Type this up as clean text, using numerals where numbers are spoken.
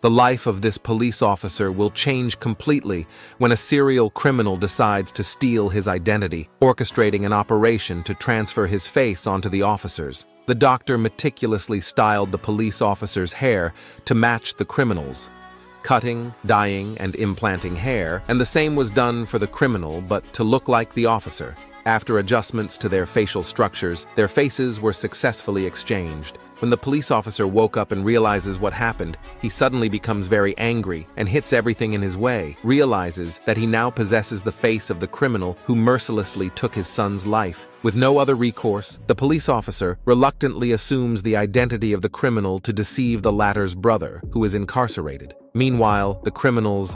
The life of this police officer will change completely when a serial criminal decides to steal his identity, orchestrating an operation to transfer his face onto the officer's. The doctor meticulously styled the police officer's hair to match the criminal's, cutting, dyeing, and implanting hair, and the same was done for the criminal but to look like the officer. After adjustments to their facial structures, their faces were successfully exchanged. When the police officer woke up and realizes what happened, he suddenly becomes very angry and hits everything in his way, realizes that he now possesses the face of the criminal who mercilessly took his son's life. With no other recourse, the police officer reluctantly assumes the identity of the criminal to deceive the latter's brother, who is incarcerated. Meanwhile, the criminal's